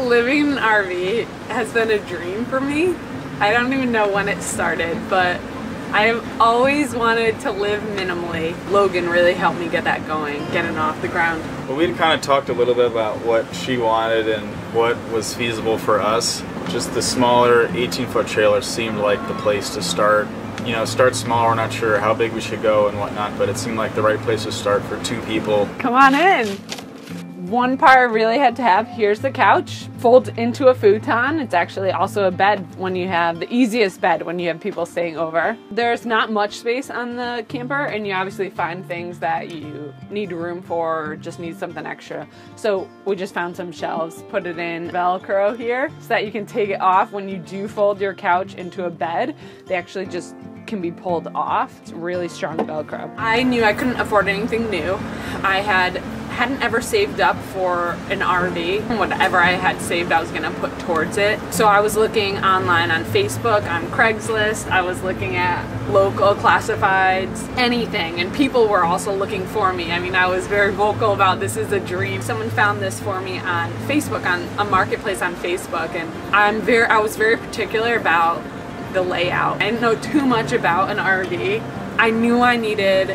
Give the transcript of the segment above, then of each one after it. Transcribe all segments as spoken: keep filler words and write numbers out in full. Living in an R V has been a dream for me. I don't even know when it started, but I've always wanted to live minimally. Logan really helped me get that going, get it off the ground. Well, we'd kind of talked a little bit about what she wanted and what was feasible for us. Just the smaller eighteen foot trailer seemed like the place to start. You know, start small. We're not sure how big we should go and whatnot, but it seemed like the right place to start for two people. Come on in. One part I really had to have, here's the couch, folds into a futon. It's actually also a bed when you have, the easiest bed when you have people staying over. There's not much space on the camper, and you obviously find things that you need room for or just need something extra. So we just found some shelves, put it in Velcro here so that you can take it off when you do fold your couch into a bed. They actually just can be pulled off. It's really strong Velcro. I knew I couldn't afford anything new. I had hadn't ever saved up for an R V. Whatever I had saved, I was gonna put towards it. So I was looking online on Facebook, on Craigslist, I was looking at local classifieds, anything, and people were also looking for me. I mean, I was very vocal about this is a dream. Someone found this for me on Facebook, on a marketplace on Facebook, and I'm very, I was very particular about the layout. I didn't know too much about an R V. I knew I needed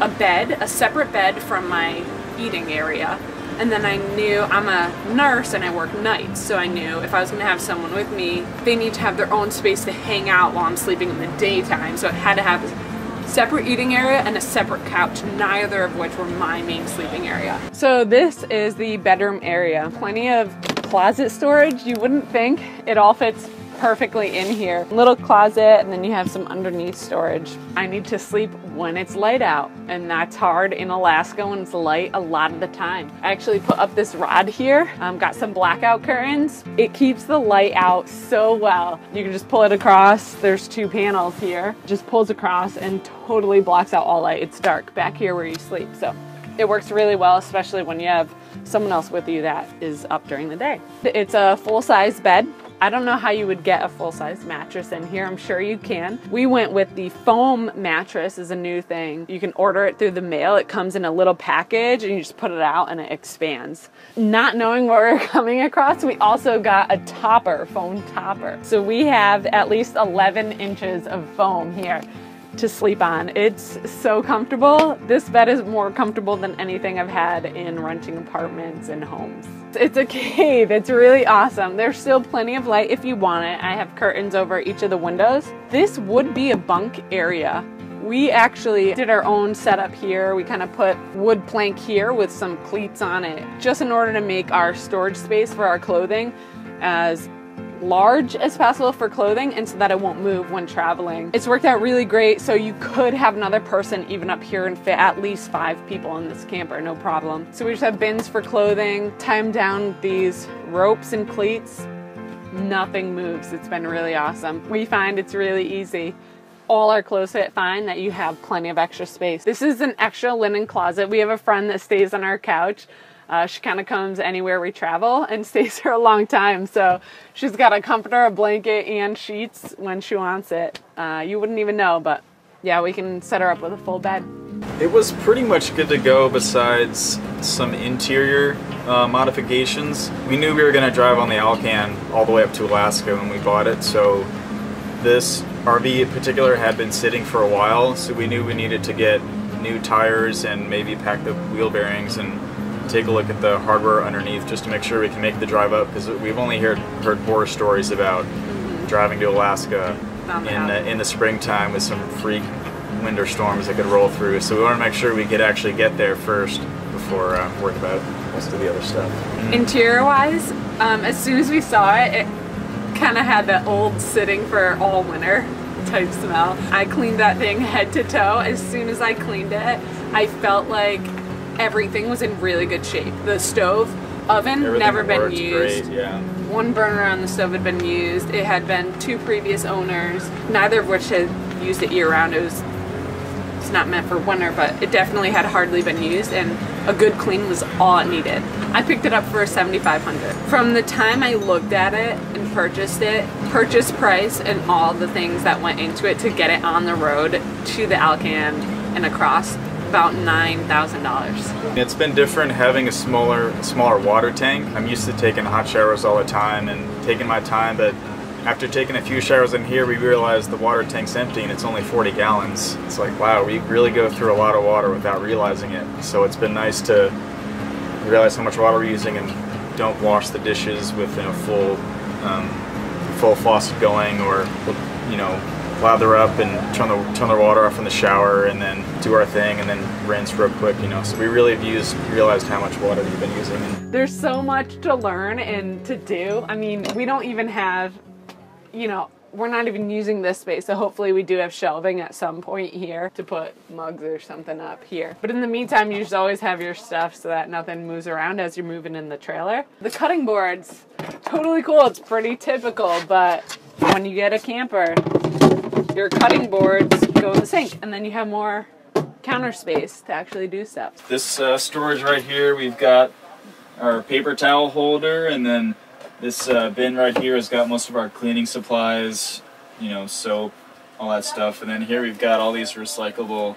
a bed, a separate bed from my eating area, and then I knew I'm a nurse and I work nights, so I knew if I was gonna have someone with me, they need to have their own space to hang out while I'm sleeping in the daytime, so it had to have a separate eating area and a separate couch, neither of which were my main sleeping area. So this is the bedroom area. Plenty of closet storage. You wouldn't think, it all fits perfectly in here. Little closet, and then you have some underneath storage. I need to sleep when it's light out, and that's hard in Alaska when it's light a lot of the time. I actually put up this rod here, um, got some blackout curtains. It keeps the light out so well. You can just pull it across. There's two panels here. Just pulls across and totally blocks out all light. It's dark back here where you sleep, so it works really well, especially when you have someone else with you that is up during the day. It's a full-size bed. I don't know how you would get a full-size mattress in here. I'm sure you can. We went with the foam mattress, is a new thing. You can order it through the mail. It comes in a little package and you just put it out and it expands. Not knowing what we're coming across, we also got a topper, foam topper. So we have at least eleven inches of foam here to sleep on. It's so comfortable. This bed is more comfortable than anything I've had in renting apartments and homes. It's a cave. It's really awesome. There's still plenty of light if you want it. I have curtains over each of the windows. This would be a bunk area. We actually did our own setup here. We kind of put wood plank here with some cleats on it, just in order to make our storage space for our clothing as large as possible for clothing, and so that it won't move when traveling. It's worked out really great, so you could have another person even up here and fit at least five people in this camper, no problem. So we just have bins for clothing, tie them down these ropes and cleats. Nothing moves. It's been really awesome. We find it's really easy. All our clothes fit fine, that you have plenty of extra space. This is an extra linen closet. We have a friend that stays on our couch. Uh, she kind of comes anywhere we travel and stays here a long time, so she's got a comforter, a blanket, and sheets when she wants it. Uh, you wouldn't even know, but yeah, we can set her up with a full bed. It was pretty much good to go besides some interior uh, modifications. We knew we were going to drive on the Alcan all the way up to Alaska when we bought it, so this R V in particular had been sitting for a while, so we knew we needed to get new tires and maybe pack the wheel bearings and take a look at the hardware underneath just to make sure we can make the drive up, because we've only heard, heard horror stories about driving to Alaska in the, in the springtime with some freak winter storms that could roll through. So we want to make sure we could actually get there first before uh, worrying about most of the other stuff. Interior wise, um, as soon as we saw it, it kind of had that old sitting for all winter type smell. I cleaned that thing head to toe. As soon as I cleaned it, I felt like everything was in really good shape. The stove, oven, everything never been used. Great, yeah. One burner on the stove had been used. It had been two previous owners, neither of which had used it year round. It was, it's not meant for winter, but it definitely had hardly been used, and a good clean was all it needed. I picked it up for seventy-five hundred dollars. From the time I looked at it and purchased it, purchase price and all the things that went into it to get it on the road to the Alcan and across, about nine thousand dollars. It's been different having a smaller smaller water tank. I'm used to taking hot showers all the time and taking my time, but after taking a few showers in here, we realized the water tank's empty and it's only forty gallons. It's like, wow, we really go through a lot of water without realizing it. So it's been nice to realize how much water we're using and don't wash the dishes with you know, full um, full faucet going, or you know, lather up and turn the turn the water off in the shower and then do our thing and then rinse real quick, you know. So we really have used realized how much water we've been using. There's so much to learn and to do. I mean, we don't even have, you know, we're not even using this space, so hopefully we do have shelving at some point here to put mugs or something up here. But in the meantime, you just always have your stuff so that nothing moves around as you're moving in the trailer. The cutting board's totally cool. It's pretty typical, but when you get a camper, your cutting boards go in the sink, and then you have more counter space to actually do stuff. This uh, storage right here, we've got our paper towel holder, and then this uh, bin right here has got most of our cleaning supplies, you know, soap, all that stuff. And then here we've got all these recyclable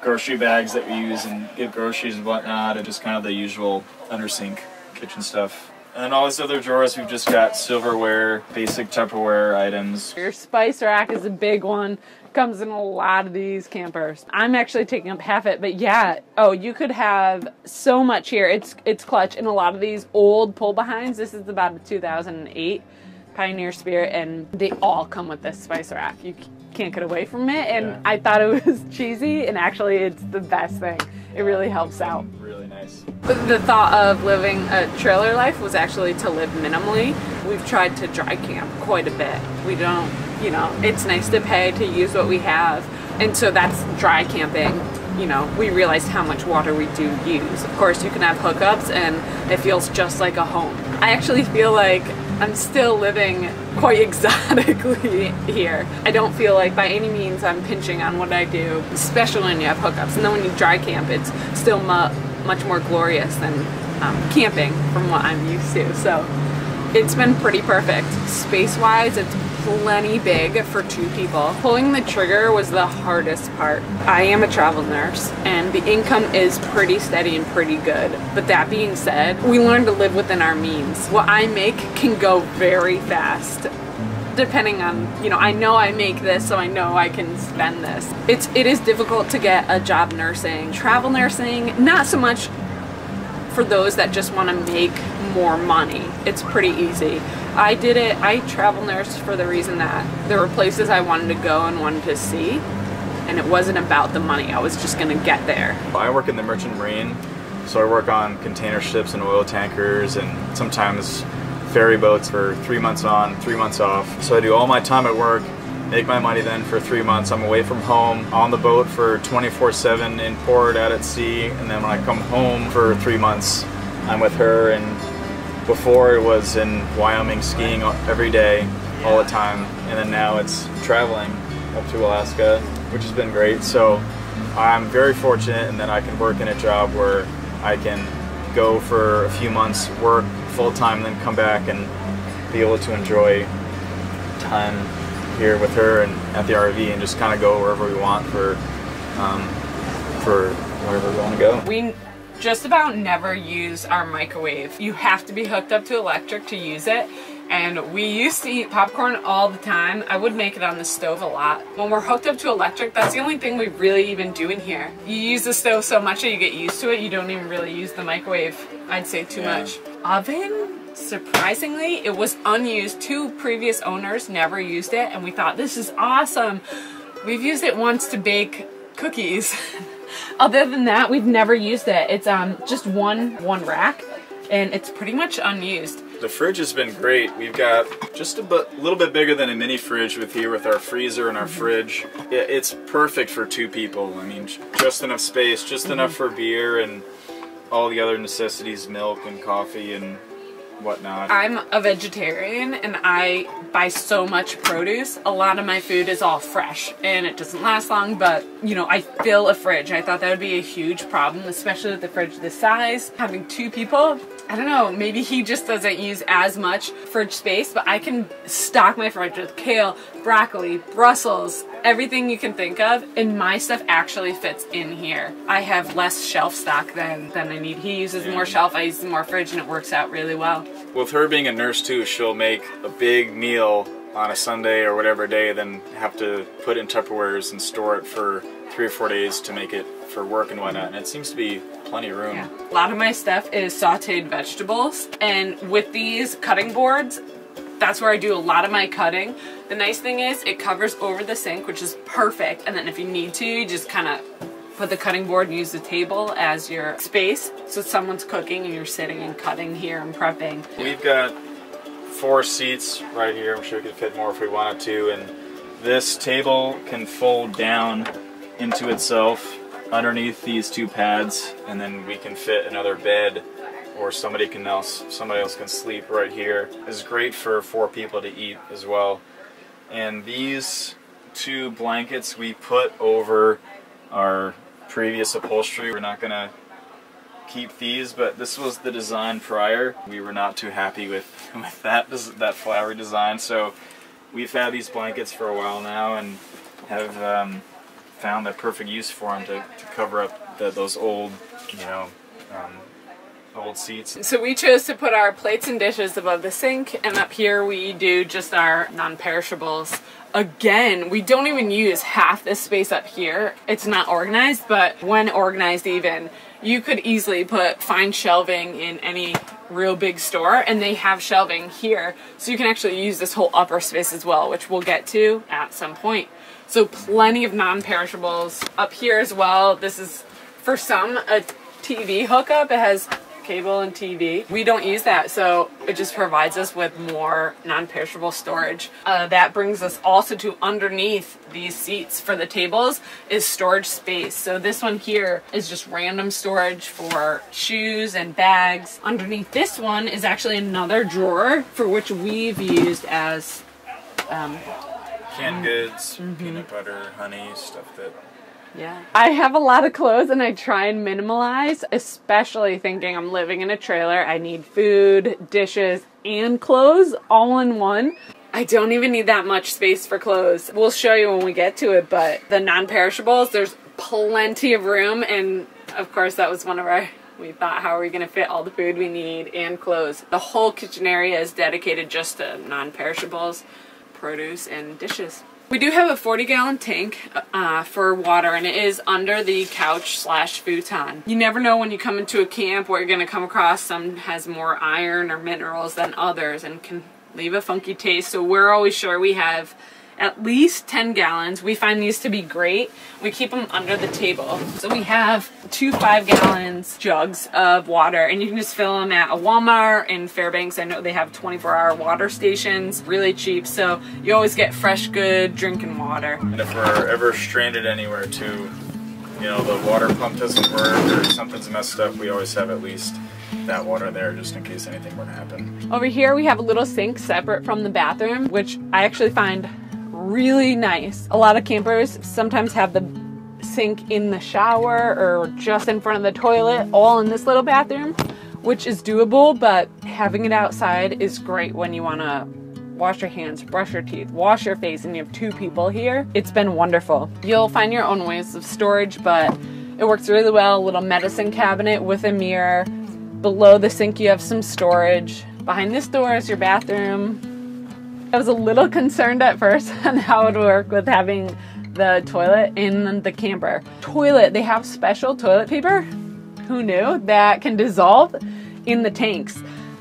grocery bags that we use and get groceries and whatnot, and just kind of the usual under sink kitchen stuff. And then all these other drawers, we've just got silverware, basic Tupperware items. Your spice rack is a big one. Comes in a lot of these campers. I'm actually taking up half it, but yeah, oh, you could have so much here. It's it's clutch in a lot of these old pull behinds. This is about a two thousand eight Pioneer Spirit, and they all come with this spice rack. You can't get away from it, and yeah. I thought it was cheesy, and actually it's the best thing. It really helps out. Really nice. But the thought of living a trailer life was actually to live minimally. We've tried to dry camp quite a bit. We don't, you know, it's nice to pay to use what we have. And so that's dry camping. You know, we realized how much water we do use. Of course, you can have hookups and it feels just like a home. I actually feel like I'm still living quite exotically here. I don't feel like by any means I'm pinching on what I do, especially when you have hookups. And then when you dry camp, it's still mu much more glorious than um, camping from what I'm used to. So it's been pretty perfect. Space-wise, it's plenty big for two people. Pulling the trigger was the hardest part. I am a travel nurse and the income is pretty steady and pretty good. But that being said, we learn to live within our means. What I make can go very fast. Depending on, you know, I know I make this, so I know I can spend this. It's, it is difficult to get a job nursing. Travel nursing, not so much for those that just want to make more money. It's pretty easy. I did it, I travel nursed for the reason that there were places I wanted to go and wanted to see, and it wasn't about the money. I was just gonna get there. I work in the Merchant Marine, so I work on container ships and oil tankers and sometimes ferry boats for three months on, three months off. So I do all my time at work, make my money then for three months. I'm away from home, on the boat for twenty-four seven in port, out at sea, and then when I come home for three months, I'm with her. And before it was in Wyoming skiing every day, all the time, and then now it's traveling up to Alaska, which has been great. So I'm very fortunate in that I can work in a job where I can go for a few months, work full-time, then come back and be able to enjoy time here with her and at the R V and just kind of go wherever we want for, um, for wherever we want to go. We just about never use our microwave. You have to be hooked up to electric to use it. And we used to eat popcorn all the time. I would make it on the stove a lot. When we're hooked up to electric, that's the only thing we really even do in here. You use the stove so much that you get used to it, you don't even really use the microwave, I'd say, too yeah. much. Oven? Surprisingly, it was unused. Two previous owners never used it, and we thought, this is awesome. We've used it once to bake cookies. Other than that, we've never used it. It's um, just one one rack, and it's pretty much unused. The fridge has been great. We've got just a little bit bigger than a mini fridge with here with our freezer and our mm-hmm. fridge. Yeah, it's perfect for two people. I mean, just enough space, just mm-hmm. enough for beer and all the other necessities, milk and coffee and whatnot. I'm a vegetarian and I buy so much produce. A lot of my food is all fresh and it doesn't last long, but you know, I fill a fridge. I thought that would be a huge problem, especially with the fridge this size. Having two people, I don't know, maybe he just doesn't use as much fridge space, but I can stock my fridge with kale, broccoli, Brussels, everything you can think of, and my stuff actually fits in here. I have less shelf stock than, than I need. He uses yeah. more shelf, I use more fridge, and it works out really well. With her being a nurse too, she'll make a big meal on a Sunday or whatever day, then have to put in Tupperwares and store it for three or four days to make it for work and whatnot, and it seems to be plenty of room. Yeah. A lot of my stuff is sauteed vegetables, and with these cutting boards, that's where I do a lot of my cutting. The nice thing is it covers over the sink, which is perfect, and then if you need to, you just kind of put the cutting board and use the table as your space, so someone's cooking and you're sitting and cutting here and prepping. We've got four seats right here. I'm sure we could fit more if we wanted to, and this table can fold down into itself underneath these two pads, and then we can fit another bed, or somebody can else somebody else can sleep right here. It's great for four people to eat as well. And these two blankets we put over our previous upholstery. We're not gonna keep these, but this was the design prior. We were not too happy with with that that flowery design, so we've had these blankets for a while now and have um, found the perfect use for them to, to cover up the, those old, you know, um, old seats. So we chose to put our plates and dishes above the sink, and up here we do just our non-perishables. Again, we don't even use half this space up here. It's not organized, but when organized even, you could easily put fine shelving in any real big store, and they have shelving here, so you can actually use this whole upper space as well, which we'll get to at some point. So plenty of non-perishables up here as well. This is, for some, a T V hookup. It has cable and T V. We don't use that, so it just provides us with more non-perishable storage. Uh, that brings us also to underneath these seats for the tables is storage space. So this one here is just random storage for shoes and bags. Underneath this one is actually another drawer for which we've used as um, canned goods, mm-hmm. peanut butter, honey, stuff that. Yeah. I have a lot of clothes and I try and minimalize, especially thinking I'm living in a trailer. I need food, dishes, and clothes all in one. I don't even need that much space for clothes. We'll show you when we get to it, but the non-perishables, there's plenty of room, and of course that was one of our, we thought, how are we going to fit all the food we need and clothes? The whole kitchen area is dedicated just to non-perishables, produce, and dishes. We do have a forty gallon tank uh, for water, and it is under the couch slash futon. You never know when you come into a camp what you're going to come across. Some has more iron or minerals than others and can leave a funky taste, so we're always sure we have at least ten gallons. We find these to be great. We keep them under the table. So we have two five gallons jugs of water, and you can just fill them at a Walmart in Fairbanks. I know they have twenty-four hour water stations, really cheap. So you always get fresh, good drinking water. And if we're ever stranded anywhere too, you know, the water pump doesn't work or something's messed up, we always have at least that water there just in case anything were to happen. Over here, we have a little sink separate from the bathroom, which I actually find really nice. A lot of campers sometimes have the sink in the shower or just in front of the toilet, all in this little bathroom, which is doable, but having it outside is great when you want to wash your hands, brush your teeth, wash your face, and you have two people here. It's been wonderful. You'll find your own ways of storage, but it works really well. A little medicine cabinet with a mirror. Below the sink you have some storage. Behind this door is your bathroom. I was a little concerned at first on how it would work with having the toilet in the camper. Toilet, they have special toilet paper, who knew, that can dissolve in the tanks.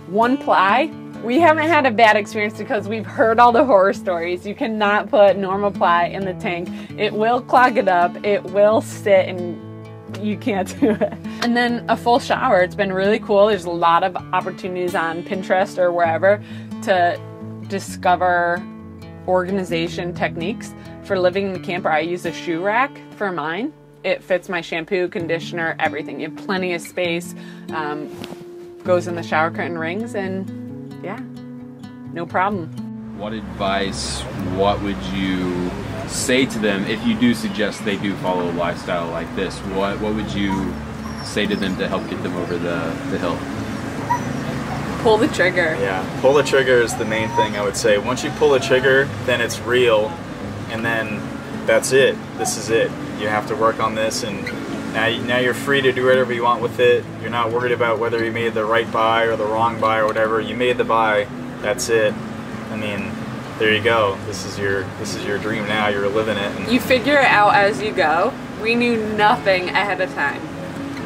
One ply, we haven't had a bad experience because we've heard all the horror stories. You cannot put normal ply in the tank. It will clog it up, it will sit, and you can't do it. And then a full shower, it's been really cool. There's a lot of opportunities on Pinterest or wherever to discover organization techniques for living in the camper. I use a shoe rack for mine. It fits my shampoo, conditioner, everything. You have plenty of space. Um, goes in the shower curtain rings, and yeah, no problem. What advice, what would you say to them if you do suggest they do follow a lifestyle like this? What, what would you say to them to help get them over the, the hill? Pull the trigger. Yeah, pull the trigger is the main thing I would say. Once you pull the trigger, then it's real, and then that's it. This is it. You have to work on this, and now, now you're free to do whatever you want with it. You're not worried about whether you made the right buy or the wrong buy or whatever. You made the buy. That's it. I mean, there you go. This is your this is your dream now. You're living it. And you figure it out as you go. We knew nothing ahead of time,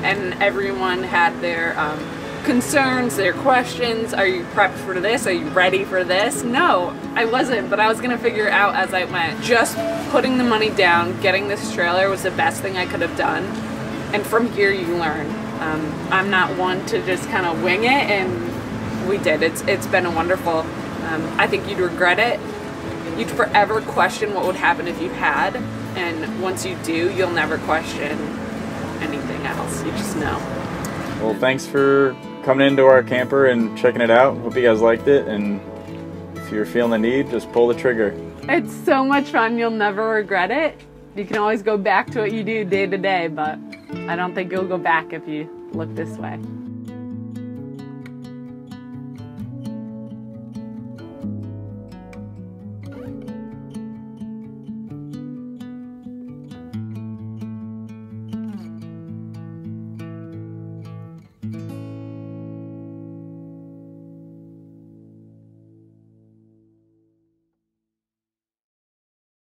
and everyone had their um, concerns, their questions. Are you prepped for this? Are you ready for this? No, I wasn't, but I was gonna figure it out as I went. Just putting the money down, getting this trailer was the best thing I could have done, and from here you learn. Um, I'm not one to just kind of wing it, and we did. It's it's been a wonderful. Um, I think you'd regret it. You'd forever question what would happen if you had, and once you do, you'll never question anything else. You just know. Well, thanks for coming into our camper and checking it out. Hope you guys liked it, and if you're feeling the need, just pull the trigger. It's so much fun. You'll never regret it. You can always go back to what you do day to day, but I don't think you'll go back if you look this way.